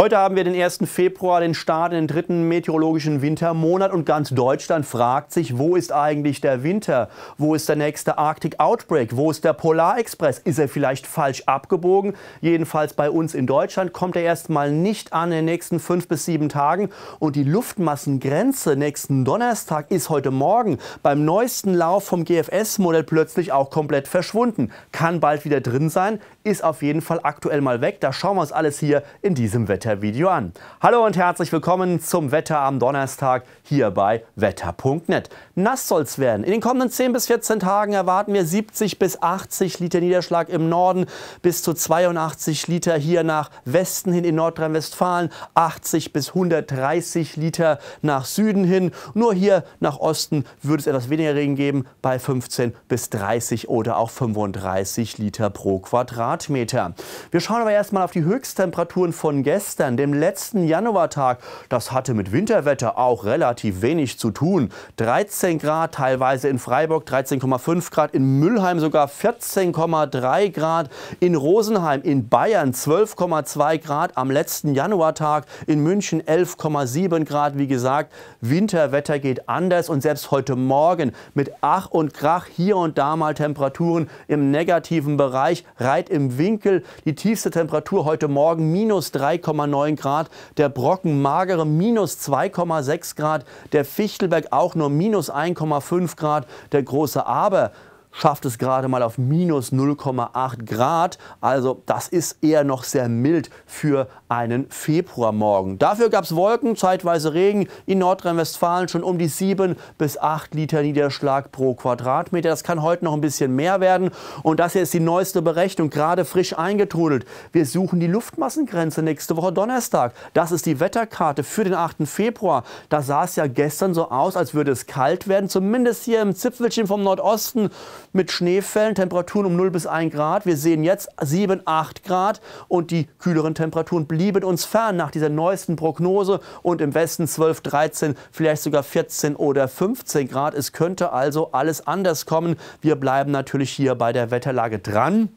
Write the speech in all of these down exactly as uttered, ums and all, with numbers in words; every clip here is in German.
Heute haben wir den ersten Februar, den Start in den dritten meteorologischen Wintermonat, und ganz Deutschland fragt sich, wo ist eigentlich der Winter? Wo ist der nächste Arctic Outbreak? Wo ist der Polarexpress? Ist er vielleicht falsch abgebogen? Jedenfalls bei uns in Deutschland kommt er erstmal nicht an in den nächsten fünf bis sieben Tagen. Und die Luftmassengrenze nächsten Donnerstag ist heute Morgen beim neuesten Lauf vom G F S-Modell plötzlich auch komplett verschwunden. Kann bald wieder drin sein, ist auf jeden Fall aktuell mal weg. Da schauen wir uns alles hier in diesem Wetter Video an. Hallo und herzlich willkommen zum Wetter am Donnerstag hier bei wetter punkt net. Nass soll es werden. In den kommenden zehn bis vierzehn Tagen erwarten wir siebzig bis achtzig Liter Niederschlag im Norden, bis zu zweiundachtzig Liter hier nach Westen hin in Nordrhein-Westfalen, achtzig bis hundertdreißig Liter nach Süden hin. Nur hier nach Osten würde es etwas weniger Regen geben, bei fünfzehn bis dreißig oder auch fünfunddreißig Liter pro Quadratmeter. Wir schauen aber erstmal auf die Höchsttemperaturen von gestern, dem letzten Januartag. Das hatte mit Winterwetter auch relativ wenig zu tun. dreizehn Grad teilweise in Freiburg, dreizehn Komma fünf Grad in Müllheim, sogar vierzehn Komma drei Grad in Rosenheim, in Bayern zwölf Komma zwei Grad am letzten Januartag, in München elf Komma sieben Grad. Wie gesagt, Winterwetter geht anders, und selbst heute Morgen mit Ach und Krach hier und da mal Temperaturen im negativen Bereich. Reit im Winkel, die tiefste Temperatur heute Morgen minus drei Komma neun Grad, der Brocken magere minus zwei Komma sechs Grad, der Fichtelberg auch nur minus ein Komma fünf Grad, der große Arber schafft es gerade mal auf minus null Komma acht Grad. Also das ist eher noch sehr mild für einen Februarmorgen. Dafür gab es Wolken, zeitweise Regen. In Nordrhein-Westfalen schon um die sieben bis acht Liter Niederschlag pro Quadratmeter. Das kann heute noch ein bisschen mehr werden. Und das hier ist die neueste Berechnung, gerade frisch eingetrudelt. Wir suchen die Luftmassengrenze nächste Woche Donnerstag. Das ist die Wetterkarte für den achten Februar. Da sah es ja gestern so aus, als würde es kalt werden, zumindest hier im Zipfelchen vom Nordosten, mit Schneefällen, Temperaturen um null bis ein Grad. Wir sehen jetzt sieben, acht Grad, und die kühleren Temperaturen blieben uns fern nach dieser neuesten Prognose, und im Westen zwölf, dreizehn, vielleicht sogar vierzehn oder fünfzehn Grad. Es könnte also alles anders kommen. Wir bleiben natürlich hier bei der Wetterlage dran.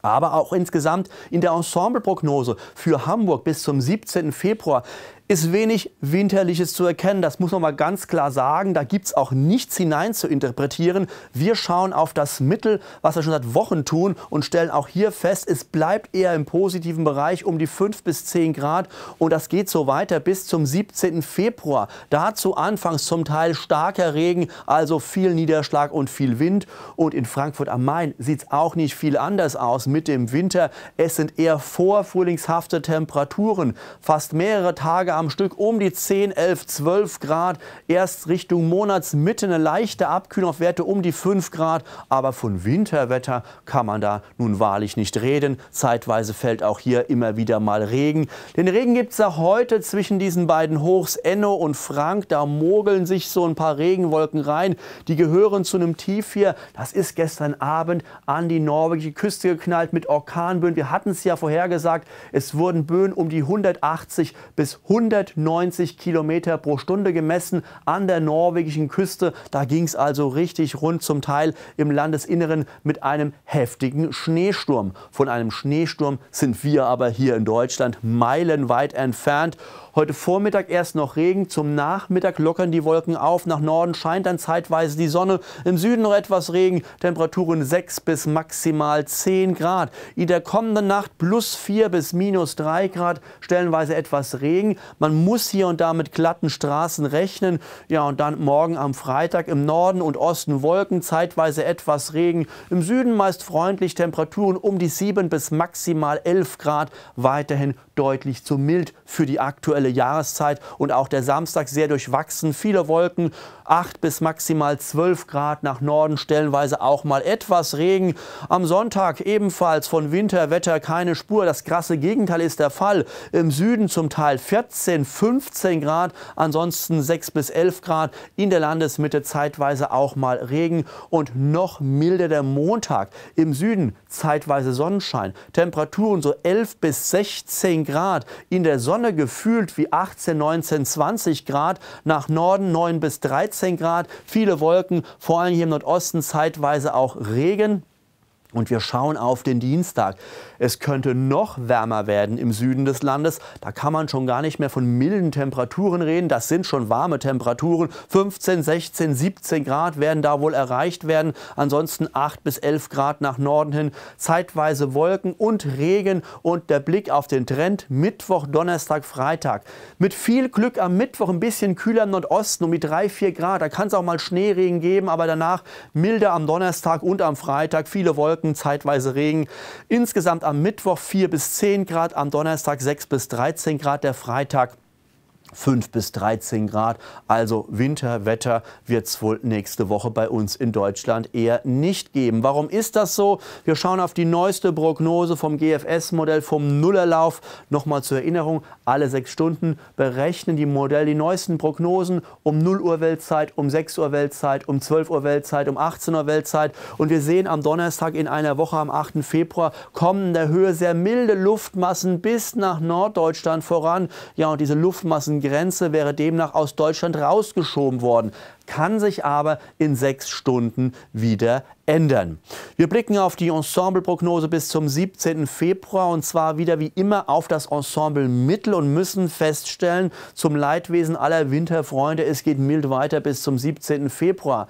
Aber auch insgesamt in der Ensembleprognose für Hamburg bis zum siebzehnten Februar ist wenig Winterliches zu erkennen. Das muss man mal ganz klar sagen. Da gibt es auch nichts hinein zu interpretieren. Wir schauen auf das Mittel, was wir schon seit Wochen tun, und stellen auch hier fest, es bleibt eher im positiven Bereich um die fünf bis zehn Grad. Und das geht so weiter bis zum siebzehnten Februar. Dazu anfangs zum Teil starker Regen, also viel Niederschlag und viel Wind. Und in Frankfurt am Main sieht es auch nicht viel anders aus mit dem Winter. Es sind eher vorfrühlingshafte Temperaturen. Fast mehrere Tage am Stück um die zehn, elf, zwölf Grad. Erst Richtung Monatsmitte eine leichte Abkühlung auf Werte um die fünf Grad. Aber von Winterwetter kann man da nun wahrlich nicht reden. Zeitweise fällt auch hier immer wieder mal Regen. Den Regen gibt es ja heute zwischen diesen beiden Hochs, Enno und Frank. Da mogeln sich so ein paar Regenwolken rein. Die gehören zu einem Tief hier. Das ist gestern Abend an die norwegische Küste geknallt mit Orkanböen. Wir hatten es ja vorhergesagt. Es wurden Böen um die hundertachtzig bis hundertneunzig Kilometer pro Stunde gemessen an der norwegischen Küste. Da ging es also richtig rund, zum Teil im Landesinneren mit einem heftigen Schneesturm. Von einem Schneesturm sind wir aber hier in Deutschland meilenweit entfernt. Heute Vormittag erst noch Regen, zum Nachmittag lockern die Wolken auf. Nach Norden scheint dann zeitweise die Sonne, im Süden noch etwas Regen, Temperaturen sechs bis maximal zehn Grad. In der kommenden Nacht plus vier bis minus drei Grad, stellenweise etwas Regen. Man muss hier und da mit glatten Straßen rechnen. Ja, und dann morgen am Freitag im Norden und Osten Wolken, zeitweise etwas Regen. Im Süden meist freundlich, Temperaturen um die sieben bis maximal elf Grad. Weiterhin deutlich zu mild für die aktuelle Jahreszeit. Und auch der Samstag sehr durchwachsen. Viele Wolken, acht bis maximal zwölf Grad, nach Norden stellenweise auch mal etwas Regen. Am Sonntag ebenfalls von Winterwetter keine Spur. Das krasse Gegenteil ist der Fall. Im Süden zum Teil vierzehn, fünfzehn Grad, ansonsten sechs bis elf Grad. In der Landesmitte zeitweise auch mal Regen, und noch milder der Montag. Im Süden zeitweise Sonnenschein. Temperaturen so elf bis sechzehn Grad. In der Sonne gefühlt wie achtzehn, neunzehn, zwanzig Grad. Nach Norden neun bis dreizehn Grad. Viele Wolken, vor allem hier im Nordosten zeitweise auch Regen. Und wir schauen auf den Dienstag. Es könnte noch wärmer werden im Süden des Landes. Da kann man schon gar nicht mehr von milden Temperaturen reden. Das sind schon warme Temperaturen. fünfzehn, sechzehn, siebzehn Grad werden da wohl erreicht werden. Ansonsten acht bis elf Grad nach Norden hin. Zeitweise Wolken und Regen. Und der Blick auf den Trend Mittwoch, Donnerstag, Freitag. Mit viel Glück am Mittwoch ein bisschen kühler im Nordosten, um die drei, vier Grad. Da kann es auch mal Schneeregen geben, aber danach milder am Donnerstag und am Freitag. Viele Wolken. Zeitweise Regen. Insgesamt am Mittwoch vier bis zehn Grad, am Donnerstag sechs bis dreizehn Grad, der Freitag fünf bis dreizehn Grad. Also Winterwetter wird es wohl nächste Woche bei uns in Deutschland eher nicht geben. Warum ist das so? Wir schauen auf die neueste Prognose vom G F S-Modell, vom Nullerlauf. Nochmal zur Erinnerung, alle sechs Stunden berechnen die Modelle die neuesten Prognosen um null Uhr Weltzeit, um sechs Uhr Weltzeit, um zwölf Uhr Weltzeit, um achtzehn Uhr Weltzeit. Und wir sehen am Donnerstag in einer Woche, am achten Februar, kommen in der Höhe sehr milde Luftmassen bis nach Norddeutschland voran. Ja, und diese Luftmassen Grenze wäre demnach aus Deutschland rausgeschoben worden, kann sich aber in sechs Stunden wieder ändern. Wir blicken auf die Ensembleprognose bis zum siebzehnten Februar und zwar wieder wie immer auf das Ensemble Mittel und müssen feststellen, zum Leidwesen aller Winterfreunde, es geht mild weiter bis zum siebzehnten Februar.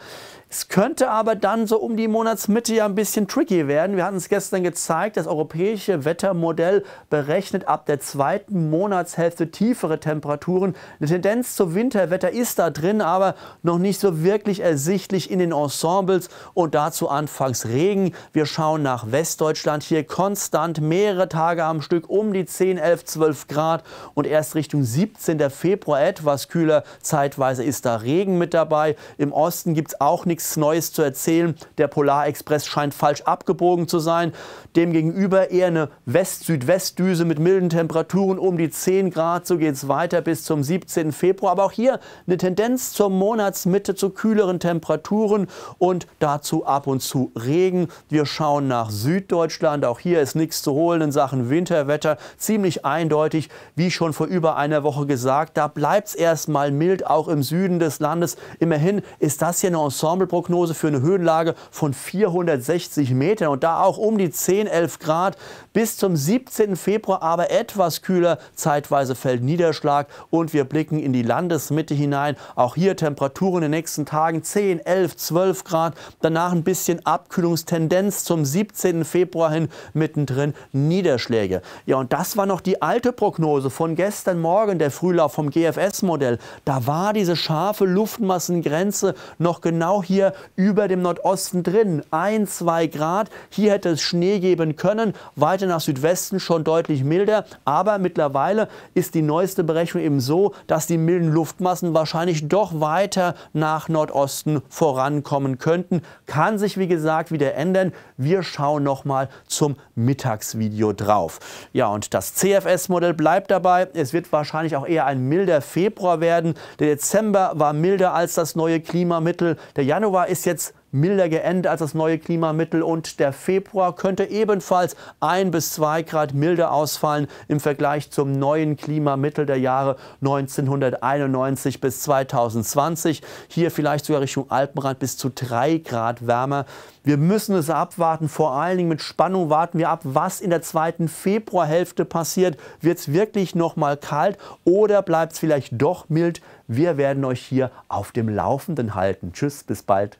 Es könnte aber dann so um die Monatsmitte ja ein bisschen tricky werden. Wir hatten es gestern gezeigt, das europäische Wettermodell berechnet ab der zweiten Monatshälfte tiefere Temperaturen. Eine Tendenz zu Winterwetter ist da drin, aber noch nicht so wirklich ersichtlich in den Ensembles und dazu anfangs Regen. Wir schauen nach Westdeutschland, hier konstant mehrere Tage am Stück um die zehn, elf, zwölf Grad und erst Richtung siebzehnten Februar etwas kühler. Zeitweise ist da Regen mit dabei. Im Osten gibt es auch nichts Neues zu erzählen. Der Polarexpress scheint falsch abgebogen zu sein. Demgegenüber eher eine West-Südwest-Düse mit milden Temperaturen um die zehn Grad. So geht es weiter bis zum siebzehnten Februar. Aber auch hier eine Tendenz zur Monatsmitte zu kühleren Temperaturen und dazu ab und zu Regen. Wir schauen nach Süddeutschland. Auch hier ist nichts zu holen in Sachen Winterwetter. Ziemlich eindeutig, wie schon vor über einer Woche gesagt. Da bleibt es erstmal mild, auch im Süden des Landes. Immerhin ist das hier eine Ensemble Prognose für eine Höhenlage von vierhundertsechzig Metern und da auch um die zehn, elf Grad. Bis zum siebzehnten Februar aber etwas kühler, zeitweise fällt Niederschlag und wir blicken in die Landesmitte hinein. Auch hier Temperaturen in den nächsten Tagen zehn, elf, zwölf Grad, danach ein bisschen Abkühlungstendenz zum siebzehnten Februar hin, mittendrin Niederschläge. Ja, und das war noch die alte Prognose von gestern Morgen, der Frühlauf vom G F S-Modell. Da war diese scharfe Luftmassengrenze noch genau hier über dem Nordosten drin. ein, zwei Grad. Hier hätte es Schnee geben können. Weiter nach Südwesten schon deutlich milder. Aber mittlerweile ist die neueste Berechnung eben so, dass die milden Luftmassen wahrscheinlich doch weiter nach Nordosten vorankommen könnten. Kann sich, wie gesagt, wieder ändern. Wir schauen nochmal zum Mittagsvideo drauf. Ja, und das C F S-Modell bleibt dabei. Es wird wahrscheinlich auch eher ein milder Februar werden. Der Dezember war milder als das neue Klimamittel. Der Januar ist jetzt milder geendet als das neue Klimamittel und der Februar könnte ebenfalls ein bis zwei Grad milder ausfallen im Vergleich zum neuen Klimamittel der Jahre neunzehnhunderteinundneunzig bis zweitausendzwanzig. Hier vielleicht sogar Richtung Alpenrand bis zu drei Grad wärmer. Wir müssen es abwarten, vor allen Dingen mit Spannung warten wir ab, was in der zweiten Februarhälfte passiert. Wird es wirklich nochmal kalt oder bleibt es vielleicht doch mild? Wir werden euch hier auf dem Laufenden halten. Tschüss, bis bald.